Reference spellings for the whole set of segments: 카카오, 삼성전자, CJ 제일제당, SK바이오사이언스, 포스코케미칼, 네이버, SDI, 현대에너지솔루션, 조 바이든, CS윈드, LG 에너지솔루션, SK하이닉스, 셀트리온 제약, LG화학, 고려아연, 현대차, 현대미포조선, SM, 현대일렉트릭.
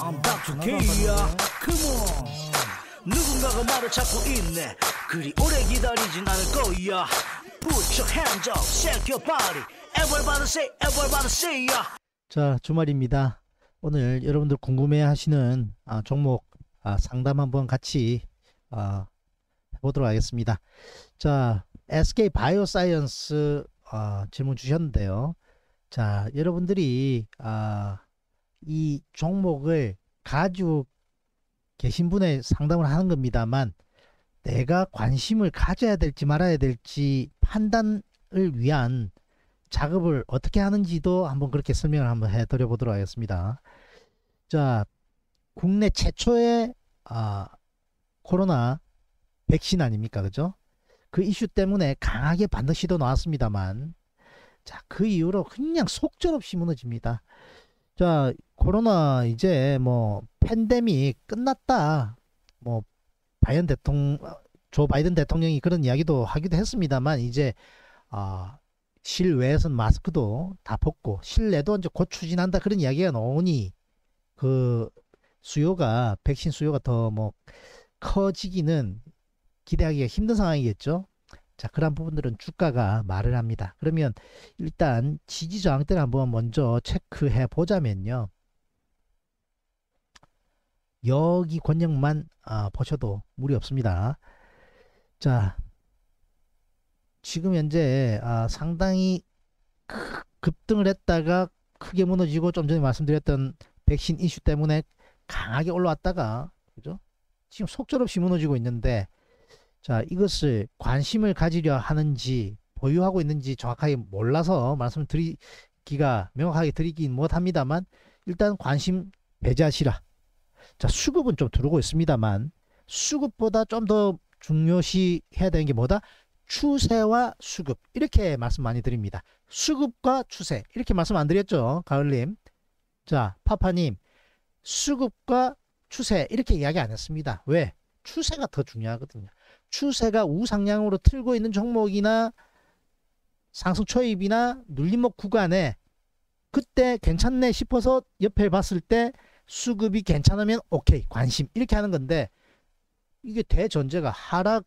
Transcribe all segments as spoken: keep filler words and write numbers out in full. I'm back to K야. Come on. 누군가가 말을 찾고 있네. 그리 오래 기다리진 않을 거야. Put your hands up, shake your body. Everybody say, everybody say ya. 자, 주말입니다. 오늘 여러분들 궁금해하시는 아, 종목 아, 상담 한번 같이 아, 해보도록 하겠습니다. 자, 에스케이바이오사이언스 아, 질문 주셨는데요. 자, 여러분들이 아, 이 종목을 가지고 계신 분의 상담을 하는 겁니다만, 내가 관심을 가져야 될지 말아야 될지 판단을 위한 작업을 어떻게 하는지도 한번 그렇게 설명을 한번 해드려 보도록 하겠습니다. 자, 국내 최초의 아, 코로나 백신 아닙니까, 그죠? 그 이슈 때문에 강하게 반등시도 나왔습니다만, 자, 그 이후로 그냥 속절없이 무너집니다. 자, 코로나 이제 뭐 팬데믹 끝났다, 뭐 바이든 대통령, 조 바이든 대통령이 그런 이야기도 하기도 했습니다만, 이제 아, 실외에선 마스크도 다 벗고 실내도 이제 곧 추진한다 그런 이야기가 나오니, 그 수요가, 백신 수요가 더 뭐 커지기는 기대하기가 힘든 상황이겠죠. 자, 그런 부분들은 주가가 말을 합니다. 그러면 일단 지지 저항대를 한번 먼저 체크해 보자면요, 여기 권역만 아, 보셔도 무리 없습니다. 자, 지금 현재 아, 상당히 급등을 했다가 크게 무너지고, 좀 전에 말씀드렸던 백신 이슈 때문에 강하게 올라왔다가, 그죠? 지금 속절없이 무너지고 있는데, 자, 이것을 관심을 가지려 하는지 보유하고 있는지 정확하게 몰라서 말씀드리기가, 명확하게 드리긴 못합니다만, 일단 관심 배제하시라. 자, 수급은 좀 들어오고 있습니다만, 수급보다 좀 더 중요시 해야 되는 게 뭐다? 추세와 수급, 이렇게 말씀 많이 드립니다. 수급과 추세, 이렇게 말씀 안 드렸죠, 가을님? 자, 파파님, 수급과 추세, 이렇게 이야기 안 했습니다. 왜? 추세가 더 중요하거든요. 추세가 우상향으로 틀고 있는 종목이나 상승 초입이나 눌림목 구간에 그때 괜찮네 싶어서 옆에 봤을 때 수급이 괜찮으면 오케이, 관심, 이렇게 하는 건데, 이게 대전제가 하락,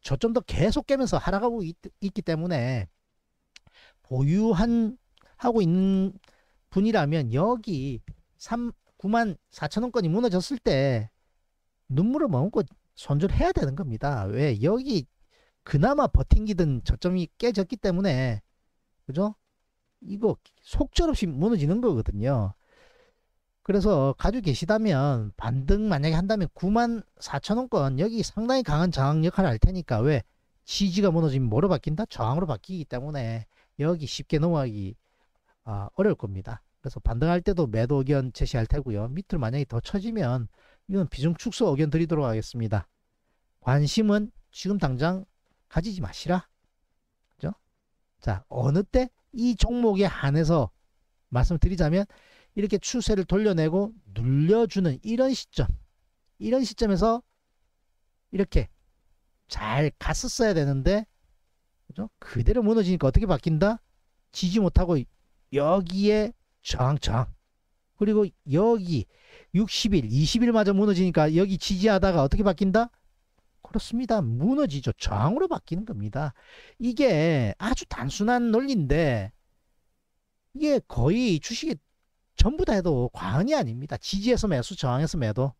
저점도 계속 깨면서 하락하고 있, 있기 때문에, 보유한 하고 있는 분이라면 여기 구만 사천 원권이 무너졌을 때 눈물을 머금고 손절해야 되는 겁니다. 왜? 여기 그나마 버팅기든 저점이 깨졌기 때문에, 그죠? 이거 속절없이 무너지는 거거든요. 그래서 가지고 계시다면 반등 만약에 한다면 구만 사천 원권, 여기 상당히 강한 저항 역할을 할 테니까. 왜? 지지가 무너지면 뭐로 바뀐다? 저항으로 바뀌기 때문에 여기 쉽게 넘어가기 아, 어려울 겁니다. 그래서 반등할 때도 매도 의견 제시할 테고요. 밑으로 만약에 더 쳐지면 이건 비중 축소 의견 드리도록 하겠습니다. 관심은 지금 당장 가지지 마시라, 그죠? 자, 어느 때 이 종목에 한해서 말씀드리자면, 이렇게 추세를 돌려내고 눌려주는 이런 시점, 이런 시점에서 이렇게 잘 갔었어야 되는데, 그죠? 그대로 무너지니까 어떻게 바뀐다? 지지 못하고 여기에 저항, 저항. 그리고 여기 육십 일, 이십 일마저 무너지니까 여기 지지하다가 어떻게 바뀐다? 그렇습니다. 무너지죠. 저항으로 바뀌는 겁니다. 이게 아주 단순한 논리인데, 이게 거의 주식이 전부 다 해도 과언이 아닙니다. 지지에서 매수, 저항에서 매도.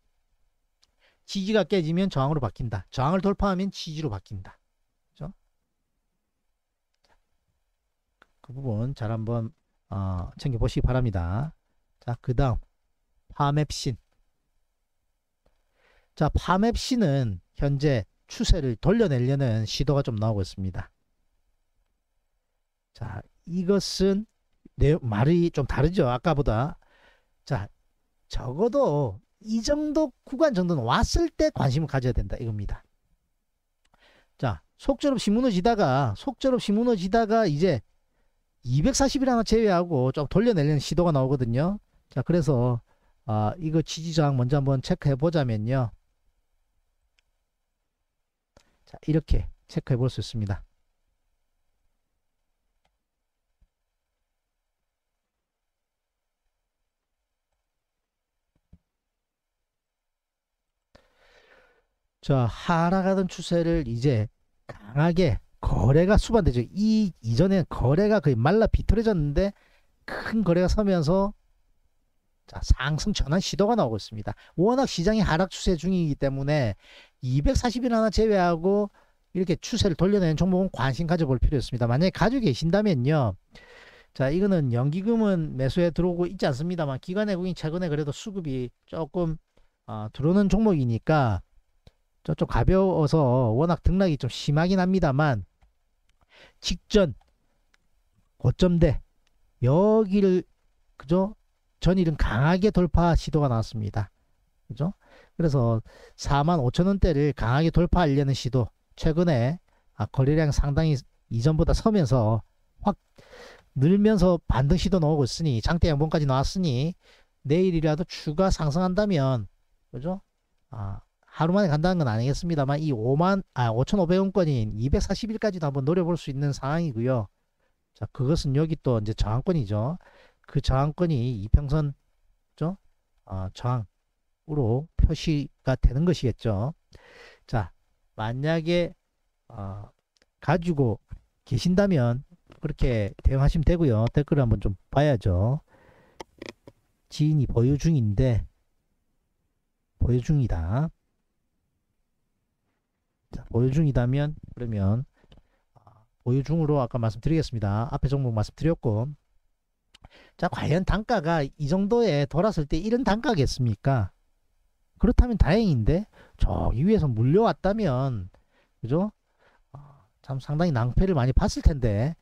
지지가 깨지면 저항으로 바뀐다. 저항을 돌파하면 지지로 바뀐다. 그죠? 그 부분 잘 한번 어, 챙겨보시기 바랍니다. 자, 그 다음 파맵신. 자, 파맵신은 현재 추세를 돌려내려는 시도가 좀 나오고 있습니다. 자, 이것은 내 말이 좀 다르죠, 아까보다. 자, 적어도 이 정도 구간 정도는 왔을 때 관심을 가져야 된다, 이겁니다. 자, 속절없이 무너지다가 속절없이 무너지다가 이제 이백사십 일 하나 제외하고 좀 돌려내려는 시도가 나오거든요. 자, 그래서 아, 이거 지지 저항 먼저 한번 체크해 보자면요, 자, 이렇게 체크해 볼 수 있습니다. 자, 하락하던 추세를 이제 강하게 거래가 수반되죠. 이 이전에 거래가 거의 말라 비틀어졌는데 큰 거래가 서면서 자, 상승 전환 시도가 나오고 있습니다. 워낙 시장이 하락 추세 중이기 때문에 이백사십일 하나 제외하고 이렇게 추세를 돌려내는 종목은 관심 가져볼 필요 있습니다. 만약에 가지고 계신다면요. 자, 이거는 연기금은 매수에 들어오고 있지 않습니다만 기관외국인 최근에 그래도 수급이 조금 어, 들어오는 종목이니까 좀 가벼워서 워낙 등락이 좀 심하긴 합니다만 직전 고점대 여기를 그죠? 전일은 강하게 돌파 시도가 나왔습니다. 그죠? 그래서 사만 오천 원대를 강하게 돌파하려는 시도 최근에 아, 거래량 상당히 이전보다 서면서 확 늘면서 반등 시도 나오고 있으니 장대 양봉까지 나왔으니 내일이라도 추가 상승한다면 그죠? 아, 하루만에 간다는 건 아니겠습니다만 이 오만 아 오천오백 원권인 이백사십 일까지도 한번 노려볼 수 있는 상황이고요. 자, 그것은 여기 또 이제 저항권이죠. 그 저항권이 이평선 죠? 어, 저항으로 표시가 되는 것이겠죠. 자, 만약에 어, 가지고 계신다면 그렇게 대응하시면 되고요. 댓글을 한번 좀 봐야죠. 지인이 보유 중인데 보유 중이다. 자, 보유 중이다면 그러면 보유 중으로 아까 말씀드리겠습니다. 앞에 종목 말씀드렸고 자, 과연 단가가 이 정도에 돌았을 때 이런 단가겠습니까? 그렇다면 다행인데 저기 위에서 물려왔다면 그죠? 참 상당히 낭패를 많이 봤을 텐데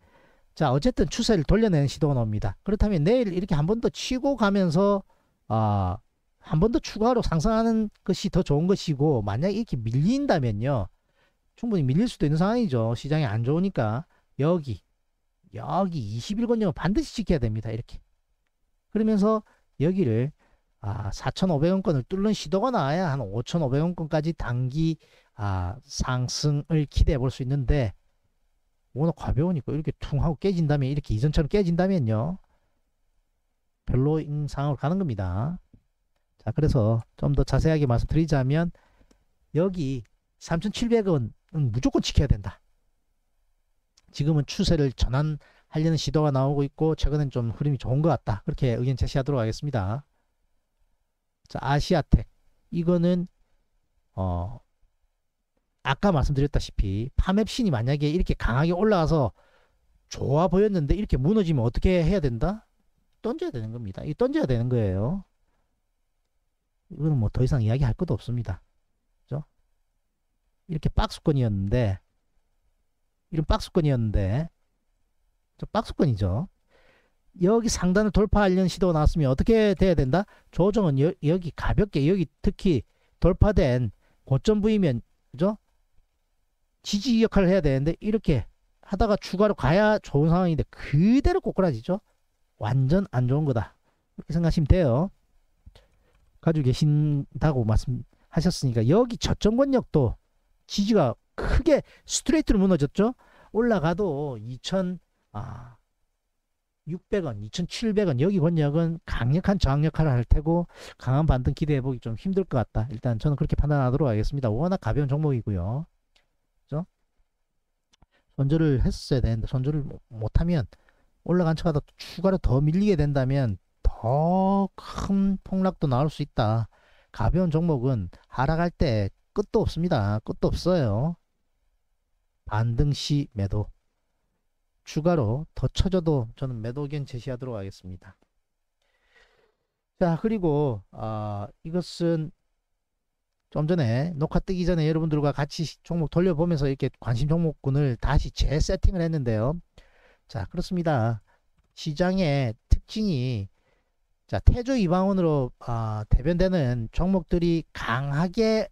자, 어쨌든 추세를 돌려내는 시도가 나옵니다. 그렇다면 내일 이렇게 한 번 더 치고 가면서 아, 한 번 더 추가로 상승하는 것이 더 좋은 것이고 만약에 이렇게 밀린다면요 충분히 밀릴 수도 있는 상황이죠. 시장이 안 좋으니까 여기 여기 이십일 권역을 반드시 지켜야 됩니다. 이렇게 그러면서 여기를 아, 사천오백 원권을 뚫는 시도가 나와야 한 오천오백 원권까지 단기 아, 상승을 기대해 볼 수 있는데 워낙 가벼우니까 이렇게 퉁 하고 깨진다면 이렇게 이전처럼 깨진다면요 별로인 상황으로 가는 겁니다. 자, 그래서 좀 더 자세하게 말씀드리자면 여기 삼천칠백 원은 무조건 지켜야 된다. 지금은 추세를 전환하려는 시도가 나오고 있고 최근엔 좀 흐름이 좋은 것 같다. 그렇게 의견 제시하도록 하겠습니다. 자, 아시아텍 이거는 어 아까 말씀드렸다시피 파맵신이 만약에 이렇게 강하게 올라와서 좋아 보였는데 이렇게 무너지면 어떻게 해야 된다? 던져야 되는 겁니다. 이 던져야 되는 거예요. 이거는 뭐 더 이상 이야기할 것도 없습니다. 그죠? 이렇게 박수권이었는데 이런 박수권이었는데 저 박수권이죠. 여기 상단을 돌파하려는 시도가 나왔으면 어떻게 돼야 된다? 조정은 여, 여기 가볍게 여기 특히 돌파된 고점 부위면 그죠? 지지 역할을 해야 되는데 이렇게 하다가 추가로 가야 좋은 상황인데 그대로 꼬꾸라지죠. 완전 안 좋은 거다. 그렇게 생각하시면 돼요. 가지고 계신다고 말씀하셨으니까 여기 저점권역도 지지가 크게 스트레이트로 무너졌죠. 올라가도 이천육백 원, 이천칠백 원 여기 권역은 강력한 저항 역할을 할 테고 강한 반등 기대해보기 좀 힘들 것 같다. 일단 저는 그렇게 판단하도록 하겠습니다. 워낙 가벼운 종목이고요. 그죠? 손절을 했어야 되는데 손절을 못하면 올라간 척하다 추가로 더 밀리게 된다면 더 큰 폭락도 나올 수 있다. 가벼운 종목은 하락할 때 끝도 없습니다. 끝도 없어요. 반등시 매도 추가로 더 쳐져도 저는 매도 의견 제시하도록 하겠습니다. 자, 그리고 어, 이것은 좀 전에 녹화 뜨기 전에 여러분들과 같이 종목 돌려보면서 이렇게 관심 종목군을 다시 재세팅을 했는데요. 자, 그렇습니다. 시장의 특징이 자, 태조 이방원으로 어, 대변되는 종목들이 강하게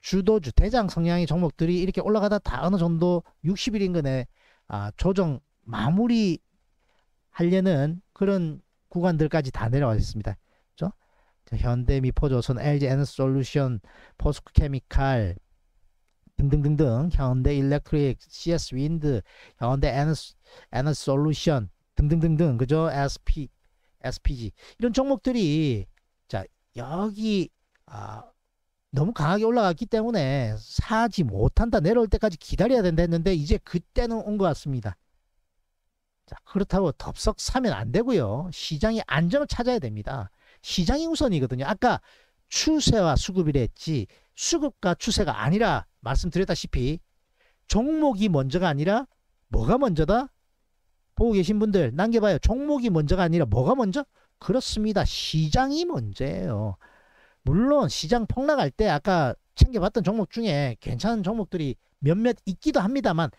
주도주 대장 성향의 종목들이 이렇게 올라가다 다 어느 정도 육십 일 인근에 아, 조정 마무리 하려는 그런 구간들까지 다 내려와 있습니다. 그렇죠? 현대미포조선, 엘지 에너지솔루션, 포스코케미칼 등등등등, 현대일렉트릭, 씨에스윈드, 현대에너지솔루션 등등등등, 그죠? 에스피, 에스피지 이런 종목들이 자 여기 아, 너무 강하게 올라갔기 때문에 사지 못한다, 내려올 때까지 기다려야 된다 했는데 이제 그때는 온 것 같습니다. 자, 그렇다고 덥석 사면 안 되고요. 시장의 안정을 찾아야 됩니다. 시장이 우선이거든요. 아까 추세와 수급이라 했지 수급과 추세가 아니라 말씀드렸다시피 종목이 먼저가 아니라 뭐가 먼저다? 보고 계신 분들 남겨봐요. 종목이 먼저가 아니라 뭐가 먼저? 그렇습니다. 시장이 먼저예요. 물론 시장 폭락할 때 아까 챙겨봤던 종목 중에 괜찮은 종목들이 몇몇 있기도 합니다만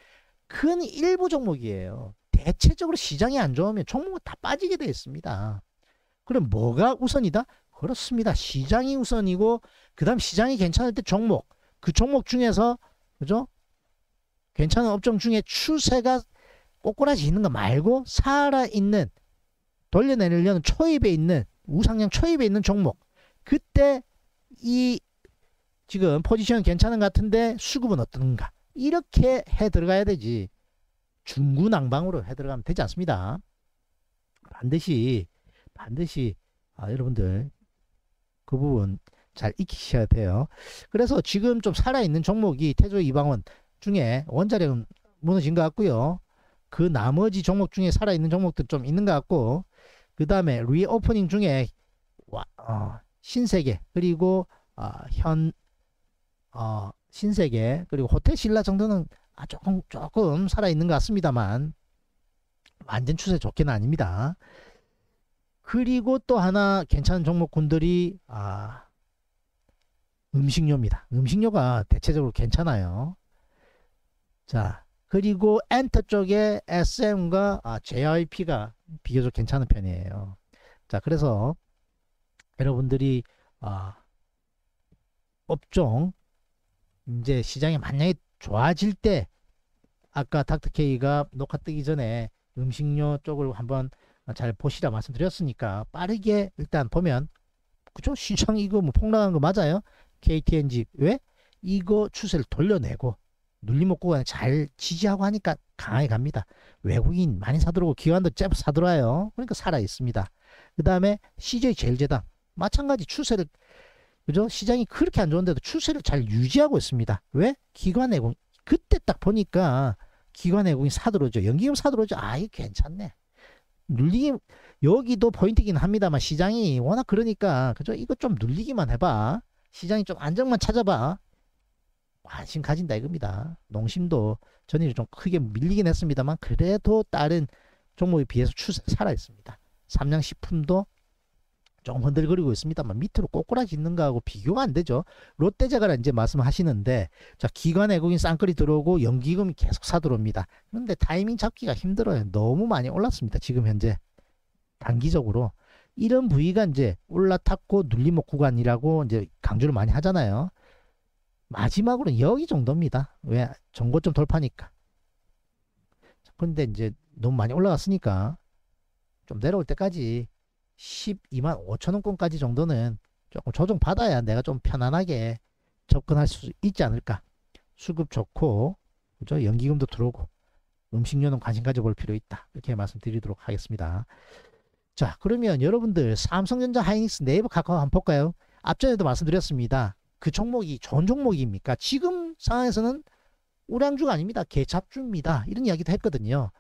큰 일부 종목이에요. 대체적으로 시장이 안 좋으면 종목은 다 빠지게 되어 있습니다. 그럼 뭐가 우선이다? 그렇습니다. 시장이 우선이고 그 다음 시장이 괜찮을 때 종목, 그 종목 중에서 그죠? 괜찮은 업종 중에 추세가 꼬꾸라지 있는 거 말고 살아있는, 돌려내려는 초입에 있는, 우상향 초입에 있는 종목, 그때 이 지금 포지션 괜찮은 것 같은데 수급은 어떤가, 이렇게 해 들어가야 되지 중구난방으로 해 들어가면 되지 않습니다. 반드시 반드시 아, 여러분들 그 부분 잘 익히셔야 돼요. 그래서 지금 좀 살아있는 종목이 태조 이방원 중에 원자력은 무너진 것 같고요. 그 나머지 종목 중에 살아있는 종목들 좀 있는 것 같고, 그 다음에 리오프닝 중에 와, 어, 신세계 그리고 어, 현 어, 신세계 그리고 호텔신라 정도는 아, 조금 조금 살아있는 것 같습니다만 완전 추세 좋게는 아닙니다. 그리고 또 하나 괜찮은 종목군들이 아, 음식료입니다. 음식료가 대체적으로 괜찮아요. 자, 그리고 엔터 쪽에 에스엠과 아, 제이와이피가 비교적 괜찮은 편이에요. 자, 그래서 여러분들이 아, 업종 이제 시장이 만약에 좋아질 때 아까 닥터케이가 녹화 뜨기 전에 음식료 쪽을 한번 잘 보시라 말씀드렸으니까 빠르게 일단 보면 그죠? 시장 이거 뭐 폭락한 거 맞아요? 케이티엔지 왜? 이거 추세를 돌려내고 눌림목구간 잘 지지하고 하니까 강하게 갑니다. 외국인 많이 사들어오고 기관도 잽 사들어와요. 그러니까 살아있습니다. 그 다음에 씨제이 제일제당 마찬가지 추세를 그죠? 시장이 그렇게 안 좋은데도 추세를 잘 유지하고 있습니다. 왜? 기관 외국인 그때 딱 보니까 기관 외국인 사들어오죠. 연기금 사들어오죠. 아이 괜찮네. 눌리기, 여기도 포인트긴 합니다만 시장이 워낙 그러니까 그죠? 이거 좀 눌리기만 해봐. 시장이 좀 안정만 찾아봐. 관심 가진다 이겁니다. 농심도 전일 좀 크게 밀리긴 했습니다만 그래도 다른 종목에 비해서 추세 살아있습니다. 삼양식품도 조금 흔들거리고 있습니다만 밑으로 꼬꾸라지 있는 거하고 비교가 안 되죠. 롯데자가 이제 말씀하시는데 자, 기관 외국인 쌍끌이 들어오고 연기금이 계속 사들어옵니다. 그런데 타이밍 잡기가 힘들어요. 너무 많이 올랐습니다. 지금 현재 단기적으로 이런 부위가 이제 올라탔고 눌림목 구간이라고 이제 강조를 많이 하잖아요. 마지막으로 여기 정도입니다. 왜? 전고점 돌파니까. 그런데 이제 너무 많이 올라갔으니까 좀 내려올 때까지 십이만 오천원권까지 정도는 조금 조정받아야 내가 좀 편안하게 접근할 수 있지 않을까. 수급 좋고 그죠? 연기금도 들어오고 음식료는 관심 가져볼 필요 있다. 이렇게 말씀드리도록 하겠습니다. 자, 그러면 여러분들 삼성전자, 하이닉스, 네이버, 카카오 한번 볼까요? 앞전에도 말씀드렸습니다. 그 종목이 좋은 종목입니까? 지금 상황에서는 우량주가 아닙니다. 개잡주입니다. 이런 이야기도 했거든요.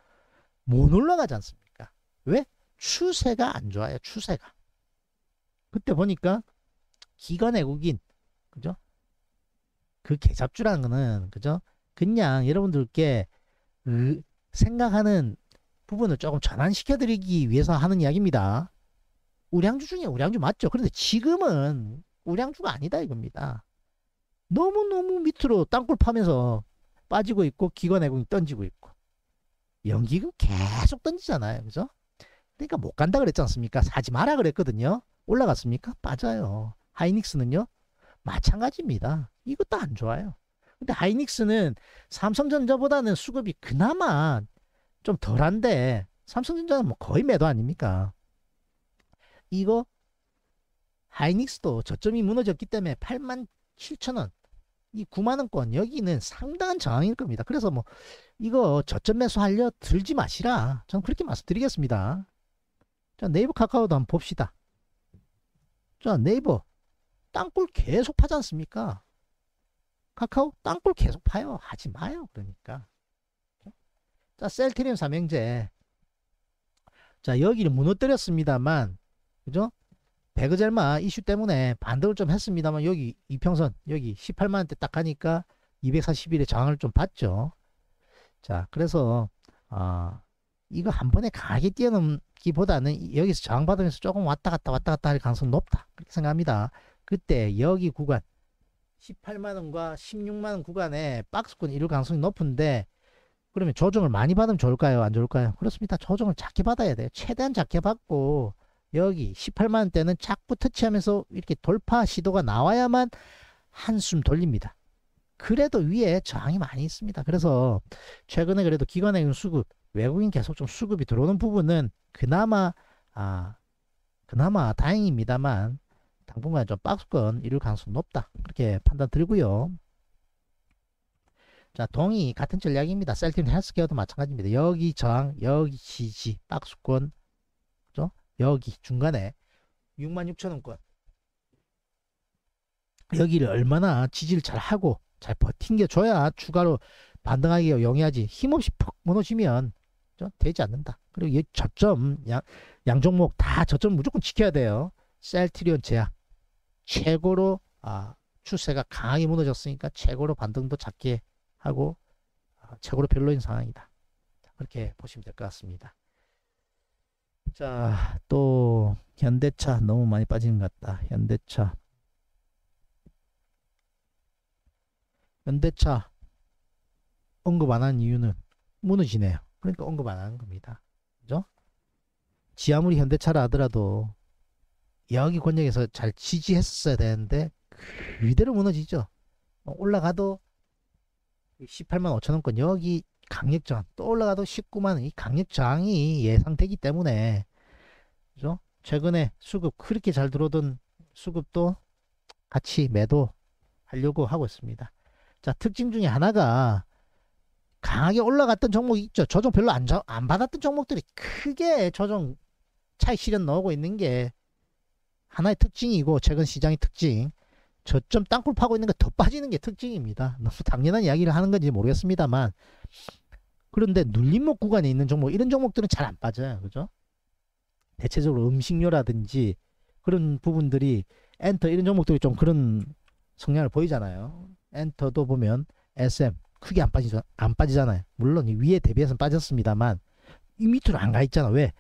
못 올라가지 않습니까? 왜? 추세가 안 좋아요. 추세가. 그때 보니까 기관 외국인, 그죠? 그 개잡주라는 거는, 그죠? 그냥 여러분들께 으, 생각하는 부분을 조금 전환시켜드리기 위해서 하는 이야기입니다. 우량주 중에 우량주 맞죠? 그런데 지금은 우량주가 아니다 이겁니다. 너무너무 밑으로 땅굴 파면서 빠지고 있고 기관 외국인 던지고 있고 연기금 계속 던지잖아요. 그죠? 그러니까 못 간다 그랬지 않습니까? 사지 마라 그랬거든요. 올라갔습니까? 빠져요. 하이닉스는요? 마찬가지입니다. 이것도 안 좋아요. 근데 하이닉스는 삼성전자보다는 수급이 그나마 좀 덜한데 삼성전자는 뭐 거의 매도 아닙니까? 이거 하이닉스도 저점이 무너졌기 때문에 팔만 칠천원, 이 구만원권 여기는 상당한 저항일 겁니다. 그래서 뭐 이거 저점 매수 하려 들지 마시라. 저는 그렇게 말씀드리겠습니다. 자, 네이버 카카오도 한번 봅시다. 자, 네이버 땅굴 계속 파지 않습니까? 카카오 땅굴 계속 파요. 하지 마요. 그러니까. 자, 셀트리온 삼형제. 자, 여기를 무너뜨렸습니다만, 그죠? 베그젤마 이슈 때문에 반등을 좀 했습니다만, 여기 이평선, 여기 십팔만 원대 딱 가니까 이백사십일에 저항을 좀 받죠. 자, 그래서, 아, 이거 한 번에 강하게 뛰어넘기보다는 여기서 저항받으면서 조금 왔다 갔다 왔다 갔다 할 가능성이 높다. 그렇게 생각합니다. 그때 여기 구간, 십팔만 원과 십육만 원 구간에 박스권 이룰 가능성이 높은데, 그러면 조정을 많이 받으면 좋을까요? 안 좋을까요? 그렇습니다. 조정을 작게 받아야 돼요. 최대한 작게 받고, 여기 십팔만 원대는 자꾸 터치하면서 이렇게 돌파 시도가 나와야만 한숨 돌립니다. 그래도 위에 저항이 많이 있습니다. 그래서 최근에 그래도 기관의 수급, 외국인 계속 좀 수급이 들어오는 부분은 그나마 아 그나마 다행입니다만, 당분간 좀 박스권 이룰 가능성이 높다. 그렇게 판단 드리고요. 자, 동이 같은 전략입니다. 셀트리온 헬스케어도 마찬가지입니다. 여기 저항, 여기 지지, 박스권, 그죠? 여기 중간에 육만 육천 원권, 여기를 얼마나 지지를 잘 하고 잘 버팅겨줘야 추가로 반등하기가 용이하지, 힘없이 푹 무너지면 되지 않는다. 그리고 이 저점 양, 양 종목 다 저점 무조건 지켜야 돼요. 셀트리온 제약 최고로 아, 추세가 강하게 무너졌으니까 최고로 반등도 작게 하고 아, 최고로 별로인 상황이다. 그렇게 보시면 될 것 같습니다. 자, 또 현대차 너무 많이 빠지는 것 같다. 현대차 현대차 언급 안 한 이유는 무너지네요. 그러니까 언급 안 하는 겁니다. 그죠? 지 아무리 현대차라 하더라도 여기 권역에서 잘 지지했었어야 되는데 그대로 무너지죠. 올라가도 십팔만 오천 원권, 여기 강력 저항, 또 올라가도 십구만 원, 이 강력 저항이 예상되기 때문에, 그죠? 최근에 수급 그렇게 잘 들어오던 수급도 같이 매도 하려고 하고 있습니다. 자, 특징 중에 하나가 강하게 올라갔던 종목이 있죠. 조정 별로 안, 안 받았던 종목들이 크게 조정 차익 실현 나오고 있는 게 하나의 특징이고, 최근 시장의 특징, 저점 땅굴 파고 있는 게 더 빠지는 게 특징입니다. 너무 당연한 이야기를 하는 건지 모르겠습니다만, 그런데 눌림목 구간에 있는 종목, 이런 종목들은 잘 안 빠져요. 그죠? 대체적으로 음식료라든지 그런 부분들이, 엔터 이런 종목들이 좀 그런 성향을 보이잖아요. 엔터도 보면 에스엠 크게 안, 빠지죠, 안 빠지잖아요. 물론 이 위에 대비해서는 빠졌습니다만 이 밑으로 안 가 있잖아. 왜?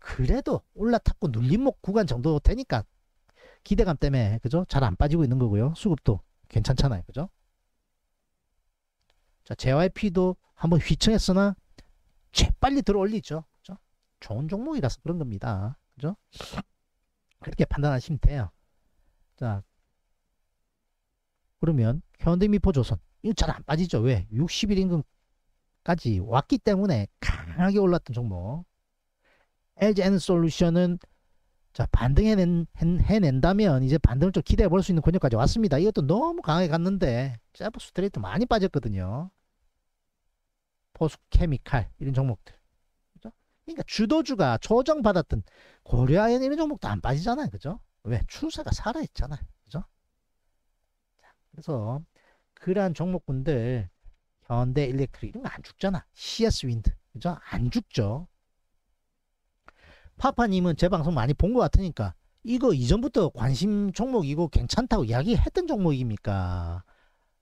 그래도 올라탔고 눌림목 구간 정도 되니까 기대감 때문에, 그죠? 잘 안 빠지고 있는 거고요. 수급도 괜찮잖아요. 그죠? 자, 제이와이피도 한번 휘청했으나 재빨리 들어올리죠. 그죠? 좋은 종목이라서 그런 겁니다. 그죠? 그렇게 판단하시면 돼요. 자, 그러면 현대미포조선 이거 잘 안 빠지죠. 왜? 육십 일 인근까지 왔기 때문에 강하게 올랐던 종목. 엘지 에너지솔루션은 자, 반등해낸, 해낸다면 이제 반등을 좀 기대해 볼 수 있는 권역까지 왔습니다. 이것도 너무 강하게 갔는데 짧은 스트레이트 많이 빠졌거든요. 포스코케미칼 이런 종목들, 그죠? 그러니까 주도주가 조정받았던 고려아연 이런 종목도 안 빠지잖아요. 그죠? 왜? 추세가 살아있잖아요. 그죠? 그래서 그러한 종목군들, 현대일렉트릭 이런 거 안 죽잖아. 씨에스윈드, 그죠? 안 죽죠. 파파님은 제 방송 많이 본 것 같으니까 이거 이전부터 관심 종목이고 괜찮다고 이야기했던 종목입니까?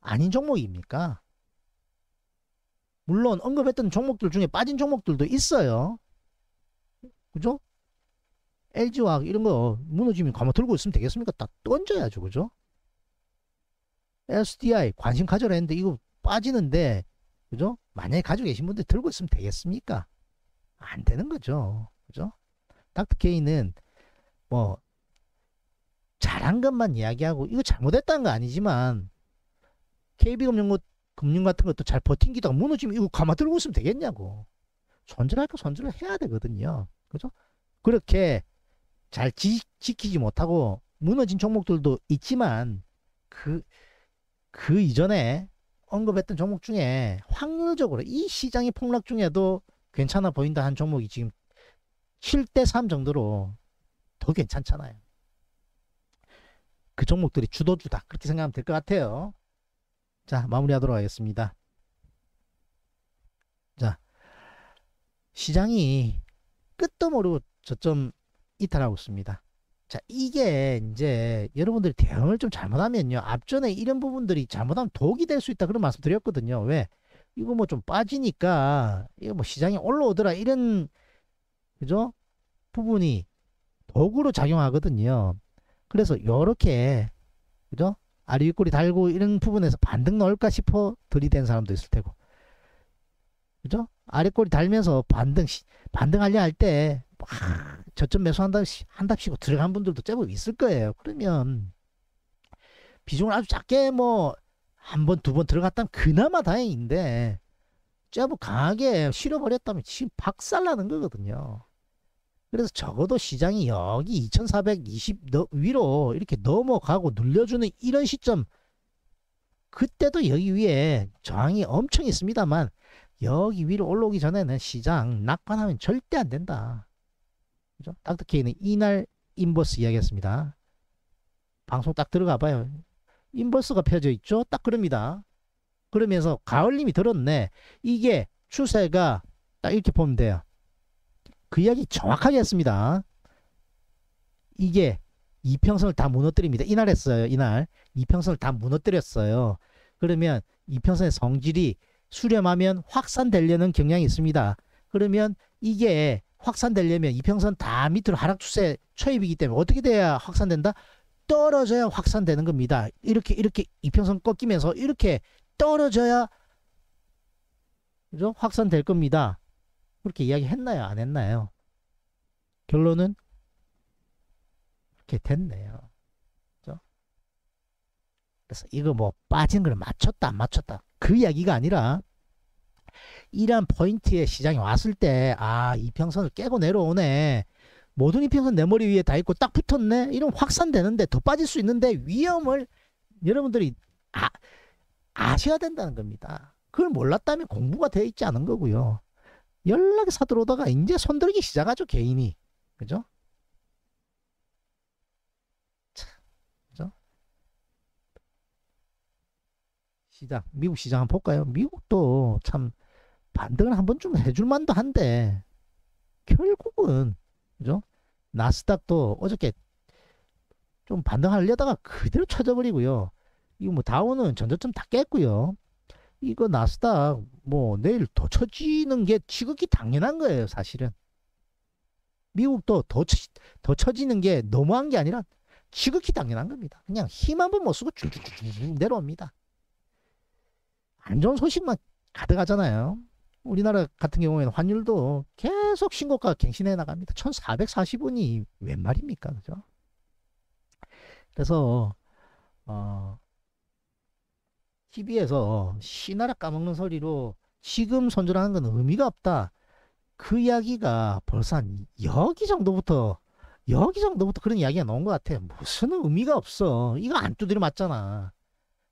아닌 종목입니까? 물론 언급했던 종목들 중에 빠진 종목들도 있어요. 그죠? 엘지화학 이런 거 무너지면 가만 들고 있으면 되겠습니까? 딱 던져야죠. 그죠? 에스디아이 관심 가져라 했는데 이거 빠지는데, 그죠? 만약에 가지고 계신 분들 들고 있으면 되겠습니까? 안 되는 거죠. 그죠? 닥터케이는 뭐 잘한 것만 이야기하고 이거 잘못했다는 거 아니지만, 케이비금융 금융 같은 것도 잘 버틴기다가 무너지면 이거 가만 들고 있으면 되겠냐고. 손절할 거 손절을 해야 되거든요. 그죠? 그렇게 잘 지, 지키지 못하고 무너진 종목들도 있지만, 그, 그 이전에 언급했던 종목 중에 확률적으로 이 시장이 폭락 중에도 괜찮아 보인다 한 종목이 지금 칠 대 삼 정도로 더 괜찮잖아요. 그 종목들이 주도주다, 그렇게 생각하면 될 것 같아요. 자, 마무리하도록 하겠습니다. 자, 시장이 끝도 모르고 저점 이탈하고 있습니다. 자, 이게 이제 여러분들이 대응을 좀 잘못하면요, 앞전에 이런 부분들이 잘못하면 독이 될 수 있다, 그런 말씀 드렸거든요. 왜? 이거 뭐 좀 빠지니까 이거 뭐 시장이 올라오더라, 이런, 그죠? 부분이 독으로 작용하거든요. 그래서 요렇게, 그죠? 아래 윗꼬리 달고 이런 부분에서 반등 넣을까 싶어 들이댄 사람도 있을 테고, 그죠? 아래 꼬리 달면서 반등, 반등하려 할 때 막 저점 매수한답시고 들어간 분들도 제법 있을 거예요. 그러면 비중을 아주 작게 뭐 한 번, 두 번 들어갔다면 그나마 다행인데, 제법 강하게 실어버렸다면 지금 박살나는 거거든요. 그래서 적어도 시장이 여기 이천사백이십 위로 이렇게 넘어가고 눌려주는 이런 시점, 그때도 여기 위에 저항이 엄청 있습니다만, 여기 위로 올라오기 전에는 시장 낙관하면 절대 안 된다. 그죠? 닥터케이는 이날 인버스 이야기했습니다. 방송 딱 들어가 봐요. 인버스가 펴져 있죠? 딱 그럽니다. 그러면서 가을님이 들었네. 이게 추세가 딱 이렇게 보면 돼요. 그 이야기 정확하게 했습니다. 이게 이평선을 다 무너뜨립니다. 이날 했어요. 이날 이평선을 다 무너뜨렸어요. 그러면 이평선의 성질이 수렴하면 확산되려는 경향이 있습니다. 그러면 이게 확산되려면 이평선 다 밑으로 하락 추세 초입이기 때문에 어떻게 돼야 확산된다? 떨어져야 확산되는 겁니다. 이렇게 이렇게 이평선 꺾이면서 이렇게 떨어져야, 그죠? 확산될 겁니다. 그렇게 이야기했나요? 안 했나요? 결론은 그렇게 됐네요. 그죠? 그래서 이거 뭐 빠진 걸 맞췄다 안 맞췄다, 그 이야기가 아니라 이러한 포인트에 시장이 왔을 때, 아, 이평선을 깨고 내려오네, 모든 이평선 내 머리 위에 다 있고 딱 붙었네, 이러면 확산되는데 더 빠질 수 있는데 위험을 여러분들이 아, 아셔야 된다는 겁니다. 그걸 몰랐다면 공부가 되어 있지 않은 거고요. 연락이 사들어오다가 이제 손들기 시작하죠, 개인이. 그죠? 참, 그죠? 시장, 미국 시장 한번 볼까요? 미국도 참 반등을 한 번쯤 해줄 만도 한데, 결국은, 그죠? 나스닥도 어저께 좀 반등하려다가 그대로 쳐져버리고요. 이거 뭐 다우는 전저점 다 깼고요. 이거 나스닥 뭐 내일 더 처지는 게 지극히 당연한 거예요. 사실은 미국도 더, 처, 더 처지는 게 너무한 게 아니라 지극히 당연한 겁니다. 그냥 힘 한 번 못 쓰고 쭉쭉쭉 내려옵니다. 안 좋은 소식만 가득하잖아요. 우리나라 같은 경우에는 환율도 계속 신고가 갱신해 나갑니다. 천사백사십 원이 웬 말입니까? 그죠? 그래서 어 티비에서 시나라 까먹는 소리로 지금 손절하는 건 의미가 없다, 그 이야기가 벌써 한 여기 정도부터 여기 정도부터 그런 이야기가 나온 것 같아. 무슨 의미가 없어, 이거 안 두드려 맞잖아.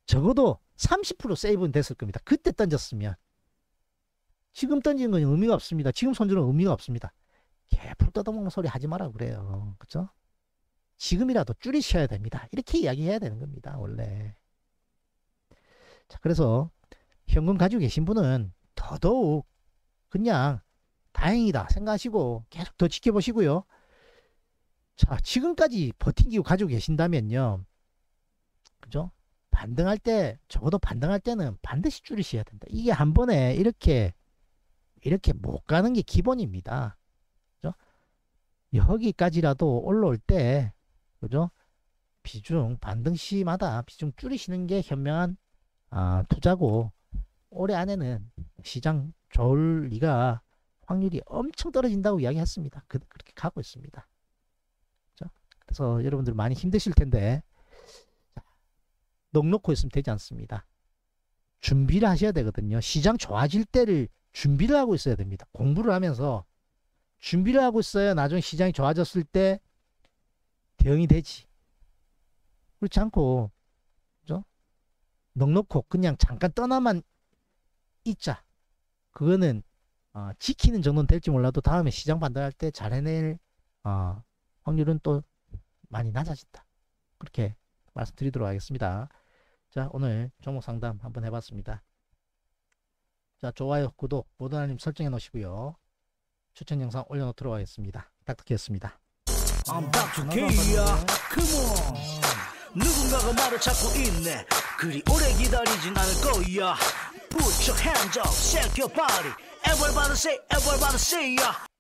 적어도 삼십 퍼센트 세이브는 됐을 겁니다. 그때 던졌으면. 지금 던지는 건 의미가 없습니다. 지금 손절은 의미가 없습니다. 개풀 뜯어먹는 소리 하지 마라 그래요. 그렇죠? 지금이라도 줄이셔야 됩니다. 이렇게 이야기해야 되는 겁니다, 원래. 자, 그래서 현금 가지고 계신 분은 더더욱 그냥 다행이다 생각하시고 계속 더 지켜보시고요. 자, 지금까지 버티기고 가지고 계신다면요, 그죠? 반등할 때, 적어도 반등할 때는 반드시 줄이셔야 된다. 이게 한 번에 이렇게 이렇게 못 가는 게 기본입니다. 그죠? 여기까지라도 올라올 때, 그죠? 비중, 반등 시마다 비중 줄이시는 게 현명한 아, 투자고, 올해 안에는 시장 좋을 리가, 확률이 엄청 떨어진다고 이야기했습니다. 그, 그렇게 가고 있습니다. 그렇죠? 그래서 여러분들 많이 힘드실 텐데, 넉넉히 있으면 되지 않습니다. 준비를 하셔야 되거든요. 시장 좋아질 때를 준비를 하고 있어야 됩니다. 공부를 하면서 준비를 하고 있어야 나중에 시장이 좋아졌을 때 대응이 되지. 그렇지 않고 넉넉히 그냥 잠깐 떠나만 있자, 그거는 어, 지키는 정도는 될지 몰라도 다음에 시장 반등할 때 잘 해낼 어, 확률은 또 많이 낮아진다, 그렇게 말씀드리도록 하겠습니다. 자, 오늘 종목 상담 한번 해봤습니다. 자, 좋아요, 구독, 모든 알림 설정해 놓으시고요. 추천 영상 올려놓도록 하겠습니다. 닥터키였습니다. 누군가가 말을 찾고 있네. 그리 오래 기다리진 않을 거야. Put your hands up, shake your body. Everybody say, everybody say, yeah.